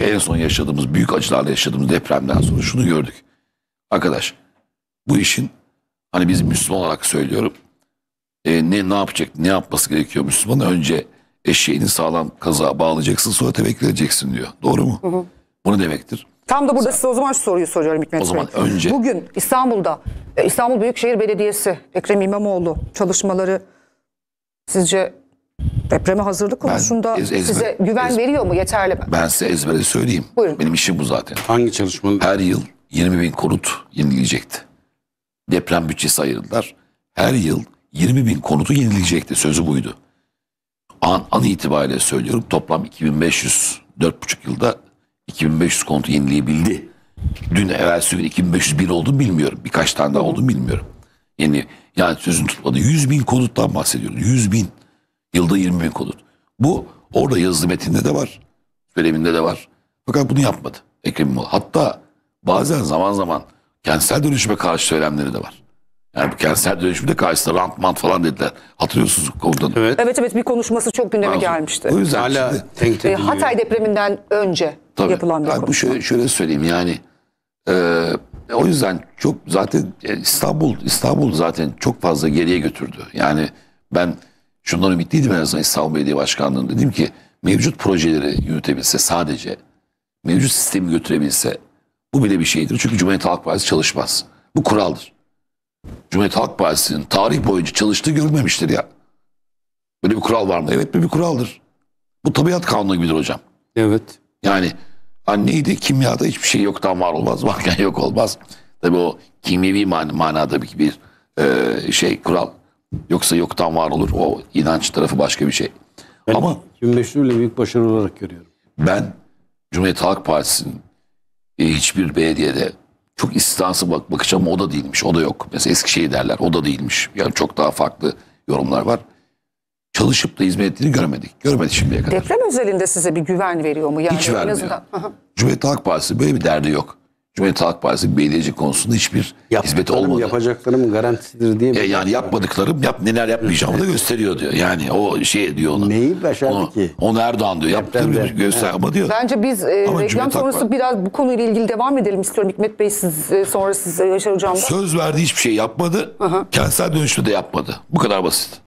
çünkü en son yaşadığımız büyük acılarla yaşadığımız depremden sonra şunu gördük. Arkadaş bu işin hani biz Müslüman olarak söylüyorum ne yapacak, ne yapması gerekiyor Müslüman? Önce eşeğini sağlam kazığa bağlayacaksın, sonra tebekli edeceksin diyor. Doğru mu? Hı hı. Bu ne demektir? Tam da burada size o zaman şu soruyu soruyorum Hikmet Bey. O zaman önce. Bugün İstanbul'da İstanbul Büyükşehir Belediyesi Ekrem İmamoğlu çalışmaları sizce depreme hazırlık konusunda size güven veriyor mu? Yeterli mi? Ben size ezbere söyleyeyim. Buyurun. Benim işim bu zaten. Hangi çalışma? Her yıl 20.000 konut yenileyecekti. Deprem bütçesi ayırdılar. Her yıl 20.000 konutu yenileyecekti. Sözü buydu. An itibariyle söylüyorum. Toplam 2500, 4,5 yılda 2500 konutu yenileyebildi. Dün evvelsi gün 2501 oldu bilmiyorum. Birkaç tane daha oldu bilmiyorum. Yani sözün tutmadı. 100.000 konuttan bahsediyoruz. 100.000. Yılda 20.000 konut. Bu orada yazılı metinde de var. Söyleminde de var. Fakat bunu yapmadı Ekrem İmamoğlu. Hatta bazen zaman zaman kentsel dönüşüme karşı söylemleri de var. Yani bu kentsel dönüşümde karşısında rant falan dediler. Hatırlıyorsunuz komutanım. Evet. Evet, bir konuşması çok gündeme gelmişti. O yüzden hala şimdi, Hatay depreminden önce tabii, yapılan bir konuşma. Bu şöyle söyleyeyim yani o yüzden çok zaten İstanbul zaten çok fazla geriye götürdü. Yani ben şundan ümitliydim en azından İstanbul Belediye Başkanlığı'nın. Dedim ki mevcut projeleri yürütebilse sadece mevcut sistemi götürebilse bu bile bir şeydir. Çünkü Cumhuriyet Halk Partisi çalışmaz. Bu kuraldır. Cumhuriyet Halk Partisi'nin tarih boyunca çalıştığı görülmemiştir ya. Böyle bir kural var mı? Evet, bir kuraldır. Bu tabiat kanunu gibidir hocam. Evet. Yani neydi? Kimyada hiçbir şey yoktan var olmaz. Varken yok olmaz. Tabii o kimyevi manada bir kural. Yoksa yoktan var olur. O inanç tarafı başka bir şey. Ben ama 25'li büyük başarı olarak görüyorum. Ben Cumhuriyet Halk Partisi'nin hiçbir belediyede çok istisnası bakış ama o da değilmiş. O da yok. Mesela Eskişehir derler. O da değilmiş. Yani çok daha farklı yorumlar var. Çalışıp da hizmet ettiğini göremedik. Görmedi şimdiye kadar. Deprem özelinde size bir güven veriyor mu? Yani hiç vermiyor. En azından... Cumhuriyet Halk Partisi böyle bir derdi yok. Cumhuriyet Halk Partisi belediyeci konusunda hiçbir hizmeti olmadı. Yapacaklarım garantisidir diye. Yani yapmadıklarım, neler yapmayacağımı da gösteriyor diyor. Yani o şey diyor ona. Neyi başardı ki? Onu Erdoğan diyor. Yaptığını göster ama diyor. Bence biz reklam sonrası biraz bu konuyla ilgili devam edelim istiyorum. Hikmet Bey sonra siz Yaşar Hocam'dan. Söz verdi hiçbir şey yapmadı. Kentsel dönüşümü de yapmadı. Bu kadar basit.